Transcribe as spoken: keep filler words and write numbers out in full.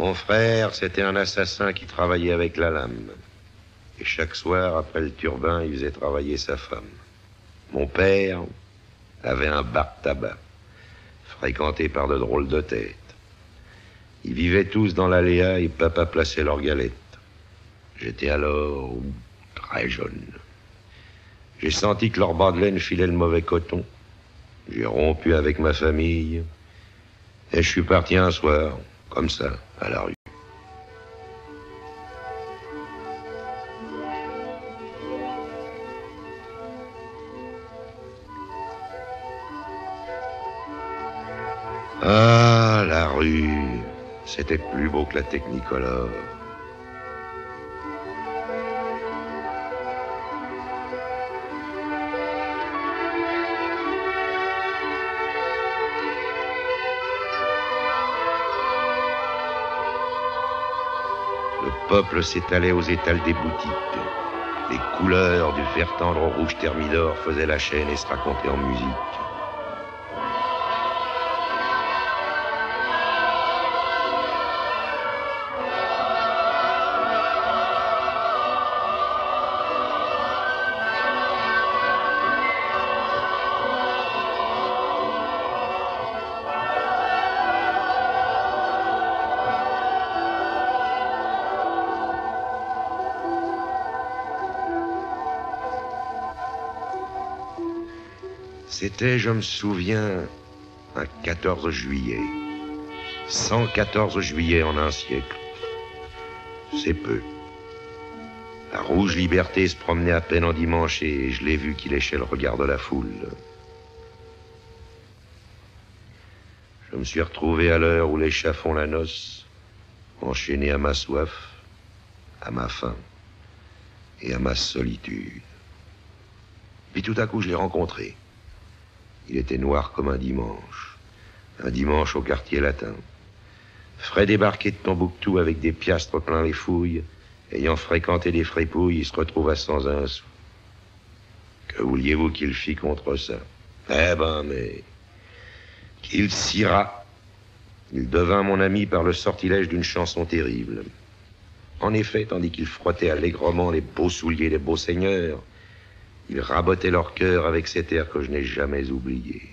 Mon frère, c'était un assassin qui travaillait avec la lame. Et chaque soir, après le turbin, il faisait travailler sa femme. Mon père avait un bar de tabac, fréquenté par de drôles de têtes. Ils vivaient tous dans l'aléa et papa plaçait leurs galettes. J'étais alors très jeune. J'ai senti que leur bas de laine filait le mauvais coton. J'ai rompu avec ma famille et je suis parti un soir, comme ça, à la rue. Ah, la rue, c'était plus beau que la Technicolor. Le peuple s'étalait aux étals des boutiques. Les couleurs du vert tendre au rouge thermidor faisaient la chaîne et se racontaient en musique. C'était, je me souviens, un quatorze juillet. cent quatorze juillet en un siècle. C'est peu. La Rouge Liberté se promenait à peine en dimanche et je l'ai vu qui léchait le regard de la foule. Je me suis retrouvé à l'heure où les chats font la noce, enchaîné à ma soif, à ma faim et à ma solitude. Puis tout à coup, je l'ai rencontré. Il était noir comme un dimanche, un dimanche au quartier latin. Frais débarqué de Tombouctou avec des piastres plein les fouilles, ayant fréquenté des fripouilles, il se retrouva sans un sou. Que vouliez-vous qu'il fît contre ça? Eh ben, mais... qu'il s'ira. Il devint mon ami par le sortilège d'une chanson terrible. En effet, tandis qu'il frottait allègrement les beaux souliers des beaux seigneurs, ils rabotaient leur cœur avec cet air que je n'ai jamais oublié.